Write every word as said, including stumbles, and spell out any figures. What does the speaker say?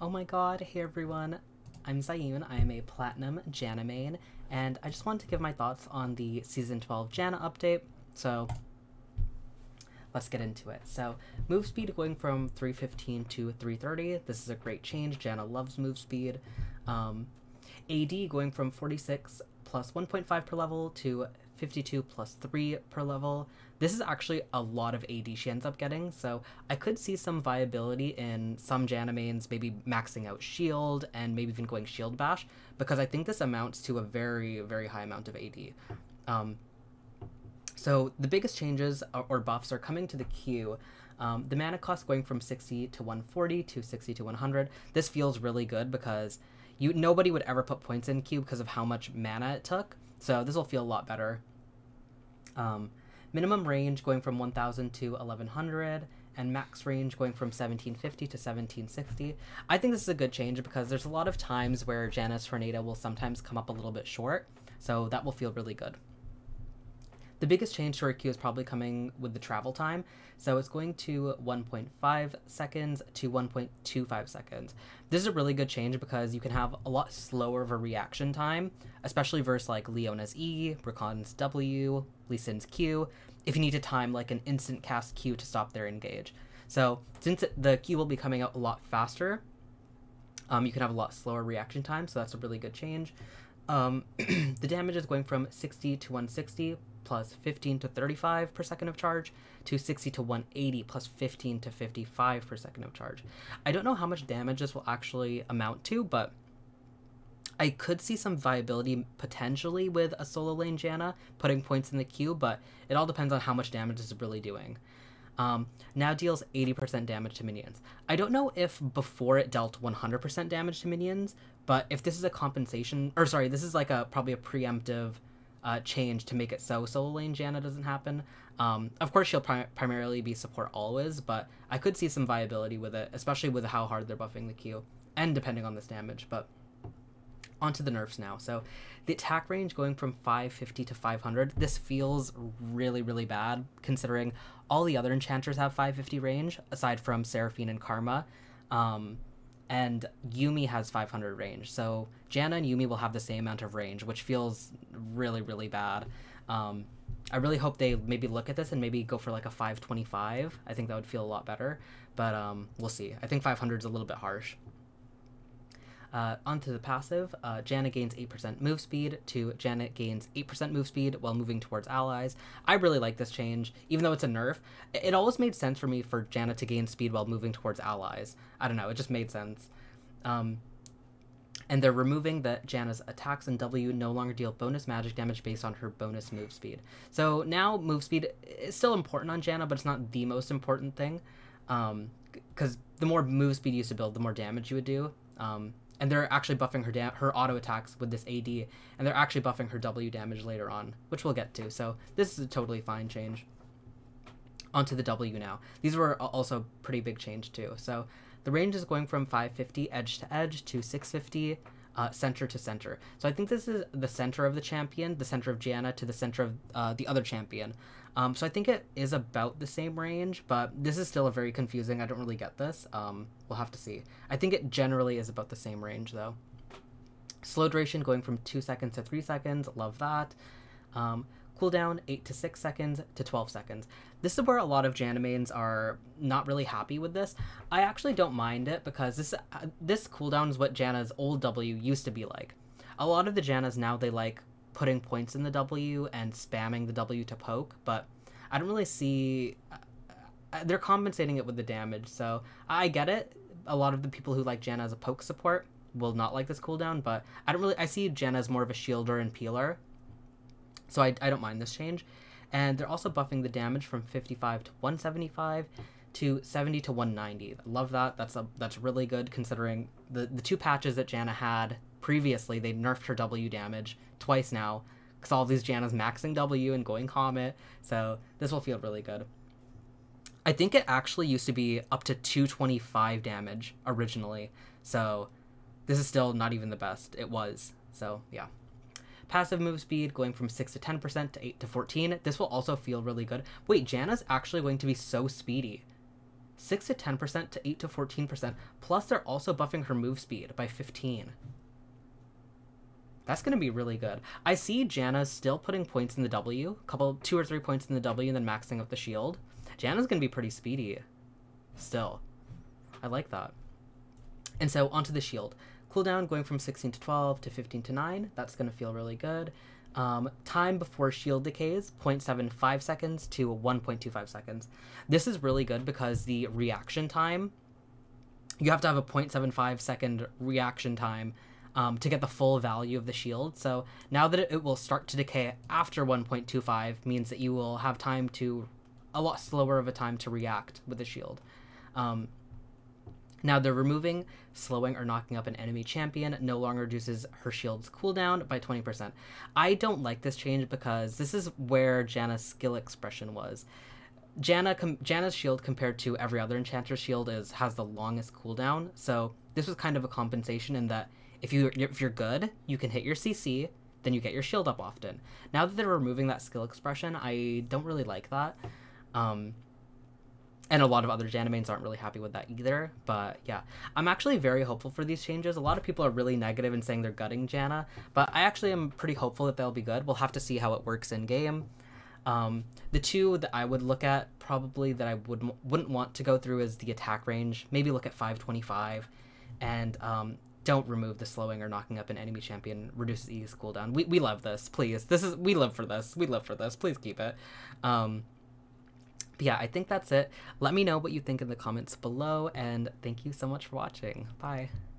Oh my god, hey everyone, I'm Zayun, I am a Platinum Janna main, and I just wanted to give my thoughts on the Season twelve Janna update, so let's get into it. So, move speed going from three fifteen to three thirty, this is a great change, Janna loves move speed. Um, A D going from forty-six plus one point five per level to fifty-two plus three per level. This is actually a lot of A D she ends up getting, so I could see some viability in some Janna mains maybe maxing out shield and maybe even going shield bash, because I think this amounts to a very, very high amount of A D. Um, so the biggest changes or, or buffs are coming to the queue. Um, the mana cost going from sixty to one forty to sixty to one hundred. This feels really good because you nobody would ever put points in queue because of how much mana it took. So this will feel a lot better. Um, minimum range going from one thousand to eleven hundred, and max range going from seventeen fifty to seventeen sixty. I think this is a good change because there's a lot of times where Janna's Tornado will sometimes come up a little bit short, so that will feel really good. The biggest change to her queue is probably coming with the travel time, so it's going to one point five seconds to one point two five seconds. This is a really good change because you can have a lot slower of a reaction time, especially versus like Leona's E, Rakan's W, Lee Sin's Q, if you need to time like an instant cast Q to stop their engage. So since it, the Q will be coming out a lot faster, um, you can have a lot slower reaction time, so that's a really good change. Um, the damage is going from sixty to one sixty, plus fifteen to thirty-five per second of charge, to sixty to one eighty plus fifteen to fifty-five per second of charge. I don't know how much damage this will actually amount to, but I could see some viability potentially with a solo lane Janna putting points in the queue, but it all depends on how much damage this is really doing. Um, now deals eighty percent damage to minions. I don't know if before it dealt one hundred percent damage to minions, but if this is a compensation, or sorry, this is like a probably a preemptive Uh, change to make it so solo lane Janna doesn't happen. Um, of course she'll pri primarily be support always, but I could see some viability with it, especially with how hard they're buffing the queue, and depending on this damage. But onto the nerfs now. So the attack range going from five fifty to five hundred. This feels really, really bad considering all the other enchanters have five fifty range, aside from Seraphine and Karma. Um, And Yuumi has five hundred range, so Janna and Yuumi will have the same amount of range, which feels really, really bad. Um, I really hope they maybe look at this and maybe go for like a five twenty-five. I think that would feel a lot better, but um, we'll see. I think five hundred is a little bit harsh. Uh, onto the passive, uh, Janna gains eight percent move speed to Janna gains eight percent move speed while moving towards allies. I really like this change, even though it's a nerf. It always made sense for me for Janna to gain speed while moving towards allies. I don't know, it just made sense. Um, and they're removing that Janna's attacks and W no longer deal bonus magic damage based on her bonus move speed. So now move speed is still important on Janna, but it's not the most important thing. Um, because the more move speed you used to build, the more damage you would do. Um... And they're actually buffing her da her auto attacks with this A D, and they're actually buffing her W damage later on, which we'll get to. So this is a totally fine change. Onto the W now. These were also pretty big change too. So the range is going from five fifty edge to edge to six fifty uh, center to center. So I think this is the center of the champion, the center of Janna to the center of uh, the other champion. Um, so I think it is about the same range, but this is still a very confusing. I don't really get this. Um, we'll have to see. I think it generally is about the same range, though. Slow duration going from two seconds to three seconds. Love that. Um, cooldown eight to six seconds to twelve seconds. This is where a lot of Janna mains are not really happy with this. I actually don't mind it because this, uh, this cooldown is what Janna's old W used to be like. A lot of the Jannas now, they like putting points in the W and spamming the W to poke, but I don't really see, uh, they're compensating it with the damage, so I get it. A lot of the people who like Janna as a poke support will not like this cooldown, but I don't really, I see Janna as more of a shielder and peeler, so I, I don't mind this change. And they're also buffing the damage from fifty-five to one seventy-five to seventy to one ninety. I love that. That's a, that's really good considering the, the two patches that Janna had previously, they nerfed her W damage twice now because all these Janna's maxing W and going Comet, so this will feel really good. I think it actually used to be up to two twenty-five damage originally, so this is still not even the best it was, so yeah. Passive move speed going from six to ten percent to eight to fourteen. This will also feel really good. Wait, Janna's actually going to be so speedy. six to ten percent to eight to fourteen percent. Plus, they're also buffing her move speed by fifteen. That's going to be really good. I see Janna still putting points in the W, couple, two or three points in the W, and then maxing up the shield. Janna's going to be pretty speedy still. I like that. And so onto the shield. Cooldown going from sixteen to twelve to fifteen to nine. That's going to feel really good. Um, time before shield decays, zero point seven five seconds to one point two five seconds. This is really good because the reaction time, you have to have a zero point seven five second reaction time um, to get the full value of the shield. So now that it will start to decay after one point two five means that you will have time to, a lot slower of a time to react with the shield. Um, Now they're removing, slowing, or knocking up an enemy champion no longer reduces her shield's cooldown by twenty percent. I don't like this change because this is where Janna's skill expression was. Janna, com Janna's shield compared to every other enchanter's shield is has the longest cooldown, so this was kind of a compensation in that if, you, if you're good, you can hit your C C, then you get your shield up often. Now that they're removing that skill expression, I don't really like that. Um... And a lot of other Janna mains aren't really happy with that either, but yeah. I'm actually very hopeful for these changes. A lot of people are really negative and saying they're gutting Janna, but I actually am pretty hopeful that they'll be good. We'll have to see how it works in-game. Um, the two that I would look at, probably that I would, wouldn't want to go through, is the attack range. Maybe look at five twenty-five, and um, don't remove the slowing or knocking up an enemy champion. Reduces E's cooldown. We, we love this, please. This is We live for this. We live for this. Please keep it. Um... But yeah, I think that's it. Let me know what you think in the comments below, and thank you so much for watching. Bye.